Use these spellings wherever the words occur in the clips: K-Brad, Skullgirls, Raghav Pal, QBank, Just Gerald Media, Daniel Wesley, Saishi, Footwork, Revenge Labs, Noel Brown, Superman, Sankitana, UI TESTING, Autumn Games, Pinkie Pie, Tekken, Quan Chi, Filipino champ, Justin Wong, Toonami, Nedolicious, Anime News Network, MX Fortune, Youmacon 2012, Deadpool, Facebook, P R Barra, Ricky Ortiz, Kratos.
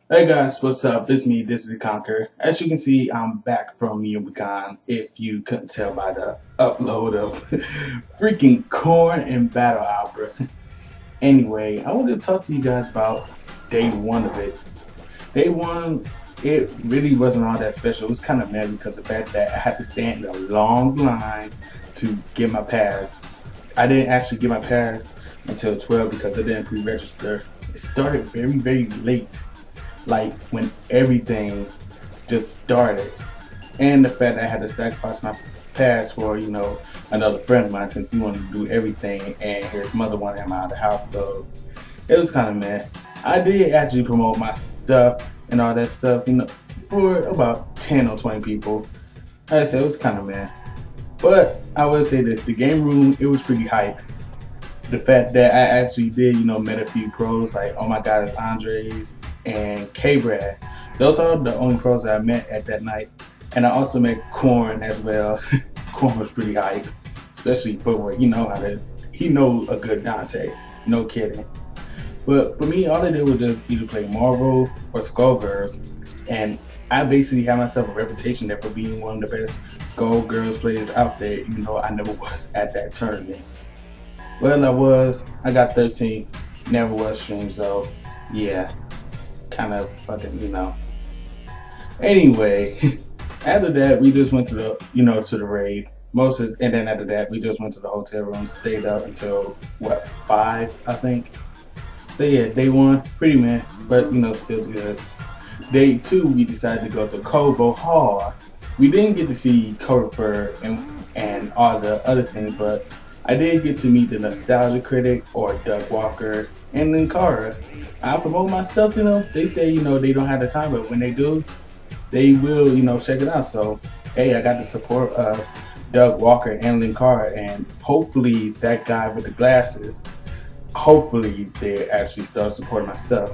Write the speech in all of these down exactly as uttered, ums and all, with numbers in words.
Hey guys, what's up? It's me, DizzyTheConquer. As you can see, I'm back from Youmacon, if you couldn't tell by the upload of freaking C O R N and Battle Opera. Anyway, I wanted to talk to you guys about day one of it. Day one, it really wasn't all that special. It was kind of mad because of the fact that I had to stand in a long line to get my pass. I didn't actually get my pass until twelve because I didn't pre-register. It started very, very late, like when everything just started. And the fact that I had to sacrifice my pass for, you know, another friend of mine since he wanted to do everything and his mother wanted him out of the house, so it was kind of mad. I did actually promote my stuff and all that stuff, you know, for about ten or twenty people. Like I said, it was kind of mad. But I will say this, the game room, it was pretty hype. The fact that I actually did, you know, met a few pros, like, oh my god, it's Andres and K-Brad. Those are the only pros that I met at that night. And I also met C O R N as well. C O R N was pretty hype, especially footwork. You know how to, he knows a good Dante, no kidding. But for me, all I did was just either play Marvel or Skullgirls, and I basically had myself a reputation there for being one of the best Skullgirls players out there, even though I never was at that tournament. Well, I was. I got thirteen, never was streamed, so yeah, kind of fucking, you know. Anyway, after that, we just went to the, you know, to the raid. Most of, and then after that, we just went to the hotel room, stayed up until what, five, I think. So yeah, day one, pretty meh, but you know, still good. Day two, we decided to go to Cobo Hall. We didn't get to see C O R N and, and all the other things, but I did get to meet the Nostalgia Critic, or Doug Walker, and Linkara. I promote my stuff to them. They say, you know, they don't have the time, but when they do, they will, you know, check it out. So, hey, I got the support of Doug Walker and Linkara, and hopefully that guy with the glasses, hopefully they actually start supporting my stuff.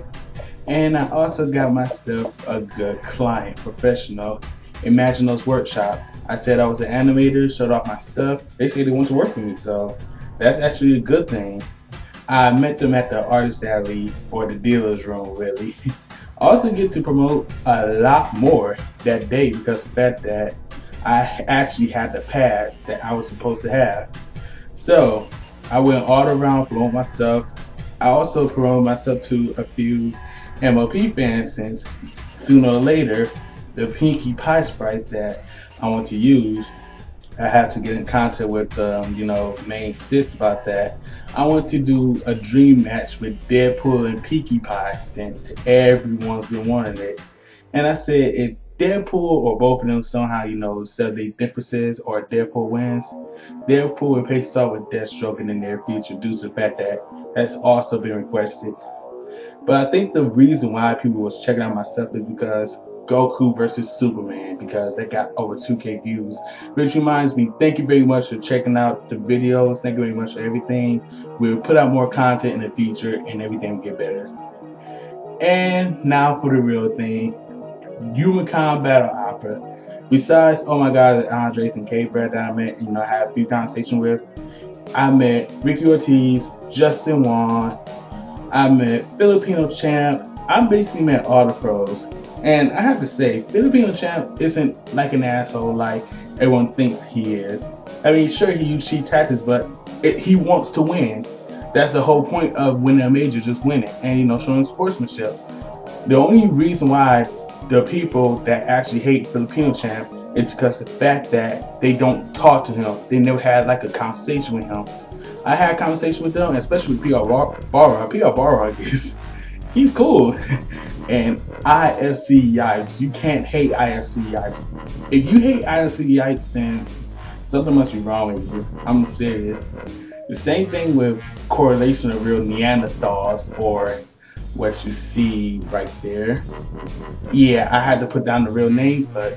And I also got myself a good client, professional, Imaginos Workshop. I said I was an animator, showed off my stuff. They said they want to work with me, so that's actually a good thing. I met them at the artist alley, or the dealer's room, really. I also get to promote a lot more that day because of the fact that I actually had the pass that I was supposed to have. So I went all around promoting my stuff. I also promoted myself to a few M L P fans since sooner or later, the Pinkie Pie sprites that I want to use, I have to get in contact with um, you know, main sis about that. I want to do a dream match with Deadpool and Pinkie Pie since everyone's been wanting it. And I said if Deadpool or both of them somehow, you know, sell their differences or Deadpool wins, Deadpool will face off with Deathstroke in the near future due to the fact that that's also been requested. But I think the reason why people was checking out my stuff is because Goku versus Superman, because they got over two K views, which reminds me, thank you very much for checking out the videos. Thank you very much for everything. We'll put out more content in the future and everything will get better. And now for the real thing, Youmacon Battle Opera. Besides, oh my god, Andres and K-Brad that I met, you know, I had a few conversations with, I met Ricky Ortiz, Justin Wong, I met Filipino Champ. I basically met all the pros. And I have to say, Filipino Champ isn't like an asshole like everyone thinks he is. I mean, sure, he used cheap tactics, but it, he wants to win. That's the whole point of winning a major, just winning and, you know, showing sportsmanship. The only reason why the people that actually hate Filipino Champ is because the fact that they don't talk to him. They never had like a conversation with him. I had a conversation with them, especially with P R Barra. P R Barra is, he's cool. And I F C Yipes, you can't hate I F C Yipes. If you hate I F C Yipes, then something must be wrong with you. I'm serious. The same thing with correlation of real Neanderthals, or what you see right there. Yeah, I had to put down the real name, but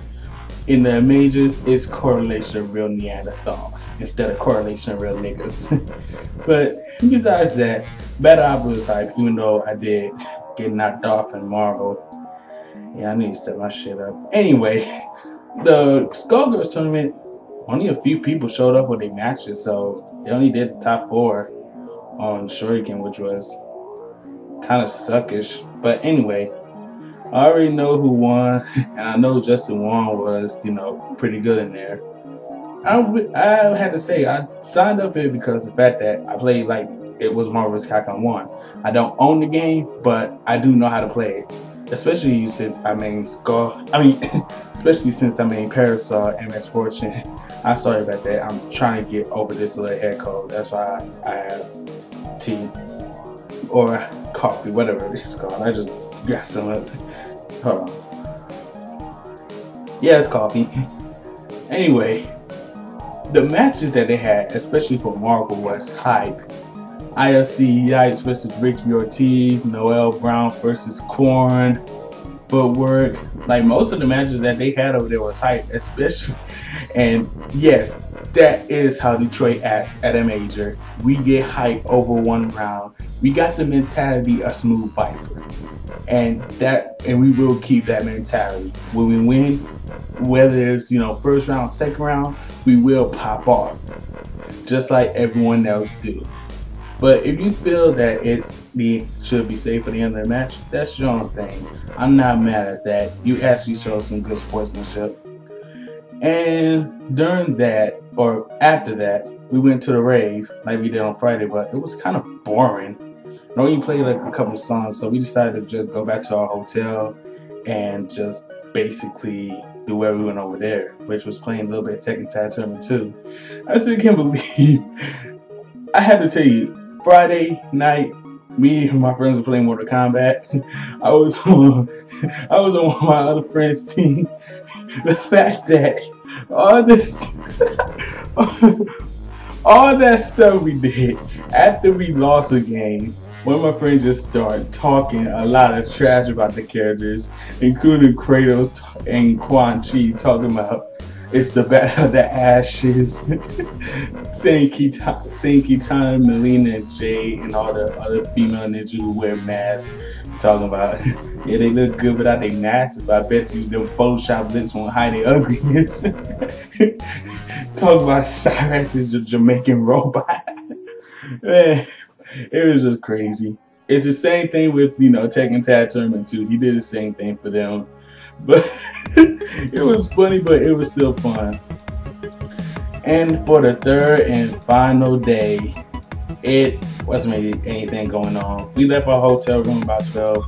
in the majors, it's correlation of real Neanderthals instead of correlation of real niggas. But besides that, Battle Opera was hype, even though I did get knocked off in Marvel. Yeah, I need to step my shit up. Anyway, the Skullgirls tournament, only a few people showed up with their matches, so they only did the top four on Shuriken, which was kind of suckish. But anyway, I already know who won, and I know Justin Wong was, you know, pretty good in there. I, I had to say, I signed up here because of the fact that I played like it was Marvelous Capcom one. I don't own the game, but I do know how to play it. Especially since I mean Skull, I mean, especially since I mean Parasol, M X Fortune. I'm sorry about that. I'm trying to get over this little head cold. That's why I, I have tea or coffee, whatever it's called. I just got some up. Hold on. Yeah, it's coffee. Anyway, the matches that they had, especially for Marvel, was hype. I F C Yipes versus Ricky Ortiz, Noel Brown versus C O R N, Footwork. Like, most of the matches that they had over there was hype, especially. And yes, that is how Detroit acts at a major. We get hype over one round. We got the mentality of smooth viper, and that, and we will keep that mentality. When we win, whether it's, you know, first round, second round, we will pop off, just like everyone else do. But if you feel that it's the should be safe for the end of the match, that's your own thing. I'm not mad at that. You actually showed some good sportsmanship. And during that, or after that, we went to the rave like we did on Friday, but it was kind of boring. We only played like a couple of songs, so we decided to just go back to our hotel and just basically do where we went over there, which was playing a little bit of Tekken Tag Tournament two. I still can't believe, I had to tell you, Friday night, me and my friends were playing Mortal Kombat. I was on, I was on my other friend's team. The fact that all this, all that stuff we did after we lost a game, one of my friends just started talking a lot of trash about the characters, including Kratos and Quan Chi, talking about it's the battle of the ashes. Sankitana, Melina, Jay, and all the other female ninjas who wear masks. Talking about, yeah, they look good without their masks, but I bet you them Photoshop lips won't hide their ugliness. Talking about Cyrus is a Jamaican robot. Man, it was just crazy. It's the same thing with, you know, Tekken Tag Tournament two. He did the same thing for them. But it was funny, but it was still fun. And for the third and final day, it wasn't really anything going on. We left our hotel room about twelve.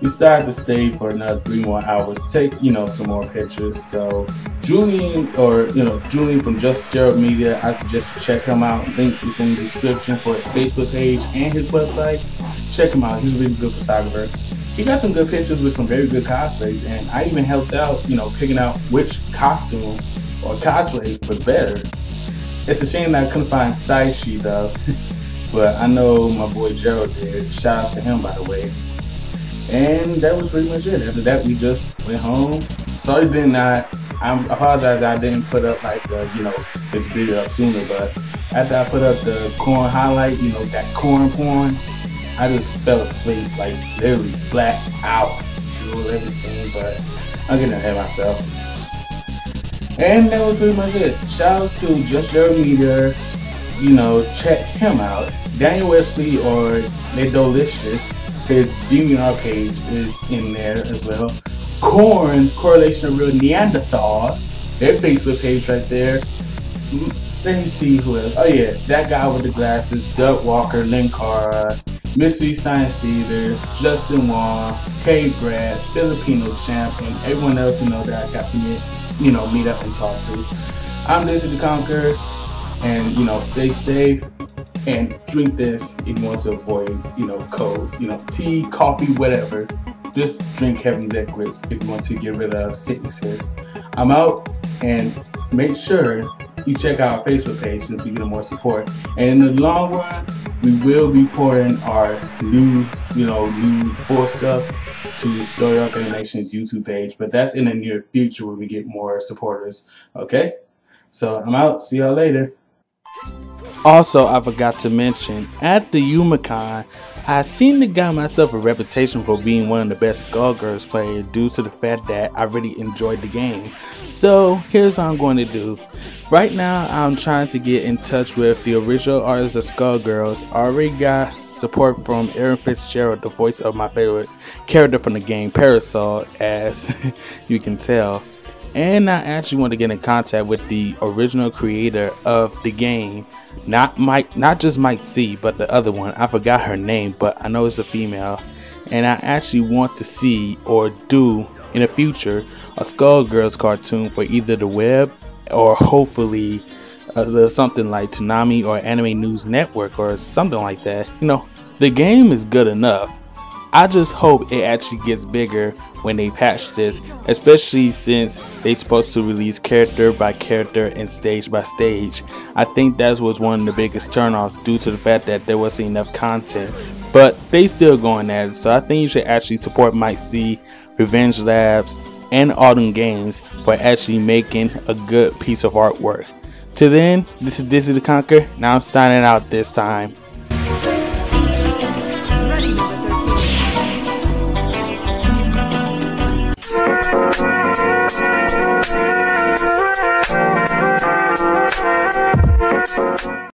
We started to stay for another three more hours, take, you know, some more pictures. So Julian, or, you know, Julian from Just Gerald Media, I suggest you check him out. Link is in the description for his Facebook page and his website. Check him out. He's a really good photographer. He got some good pictures with some very good cosplays, and I even helped out, you know, picking out which costume or cosplay was better. It's a shame that I couldn't find Saishi though, but I know my boy Gerald did. Shout out to him, by the way. And that was pretty much it. After that, we just went home. Sorry, did not. I apologize. I didn't put up like the, you know, this video up sooner, but after I put up the C O R N highlight, you know, that C O R N porn. I just fell asleep, like literally flat out through everything, but I'm getting ahead of myself. And that was pretty much it. Shout out to Just Gerald Media. You know, check him out. Daniel Wesley or Nedolicious, his D V R page is in there as well. C O R N, Correlation of Real Neanderthals, their Facebook page right there. Let me see who else. Oh yeah, that guy with the glasses, Doug Walker, Linkara, Mystery Science Theater, Justin Wong, K-Brad, Filipino Champ, and everyone else, you know, that I got to meet, you know, meet up and talk to. I'm DizzyTheConquer, and, you know, stay safe and drink this if you want to avoid, you know, colds, you know, tea, coffee, whatever. Just drink heavy liquids if you want to get rid of sicknesses. I'm out, and make sure you check out our Facebook page since we get more support. And in the long run, we will be pouring our new, you know, new full stuff to Story Up Animation's YouTube page, but that's in the near future where we get more supporters. Okay? So I'm out. See y'all later. Also, I forgot to mention, at the Youmacon, I seem to got myself a reputation for being one of the best Skullgirls players due to the fact that I really enjoyed the game. So here's what I'm going to do. Right now, I'm trying to get in touch with the original artist of Skullgirls. I already got support from Aaron Fitzgerald, the voice of my favorite character from the game, Parasol, as you can tell. And I actually want to get in contact with the original creator of the game, not Mike, not just Mike C, but the other one. I forgot her name, but I know it's a female. And I actually want to see or do in the future a Skullgirls cartoon for either the web or hopefully uh, something like Toonami or Anime News Network or something like that. You know, the game is good enough. I just hope it actually gets bigger when they patch this, especially since they're supposed to release character by character and stage by stage. I think that was one of the biggest turnoffs due to the fact that there wasn't enough content, but they still going at it. So I think you should actually support Mike C, Revenge Labs, and Autumn Games for actually making a good piece of artwork. Till then, this is DizzyTheConquer. Now I'm signing out this time.